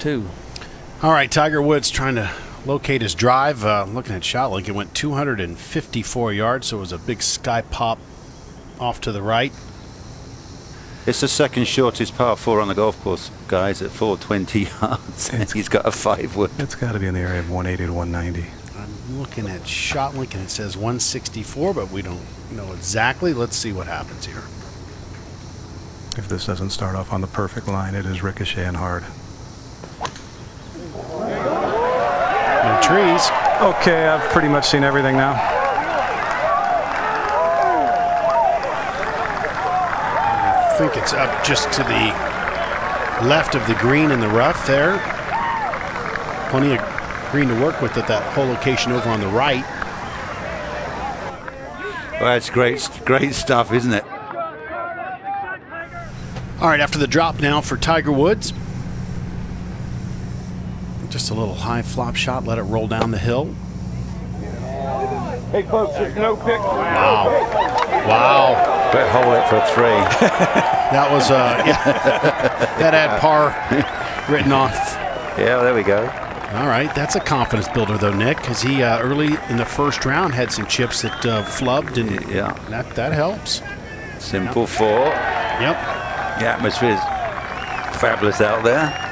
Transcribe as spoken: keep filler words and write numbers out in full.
too. All right, Tiger Woods trying to locate his drive. Uh, looking at Shotlink, it went two hundred fifty-four yards, so it was a big sky pop off to the right. It's the second shortest par four on the golf course, guys, at four twenty yards. And he's got a five wood. It's got to be in the area of one eighty to one ninety. I'm looking at Shotlink, and it says one sixty-four, but we don't know exactly. Let's see what happens here. If this doesn't start off on the perfect line, it is ricocheting hard. No trees. Okay, I've pretty much seen everything now. I think it's up just to the left of the green in the rough there. Plenty of green to work with at that whole location over on the right. Well, that's great, great stuff, isn't it? All right, after the drop now for Tiger Woods. Just a little high flop shot, let it roll down the hill. Hey, folks, there's no pick. Wow. Wow. Better hold it for three. That was, uh, yeah, that had par written off. Yeah, well, there we go. All right, that's a confidence builder, though, Nick, because he uh, early in the first round had some chips that uh, flubbed, and yeah, that that helps. Simple yeah. four. Yep. The atmosphere is fabulous out there.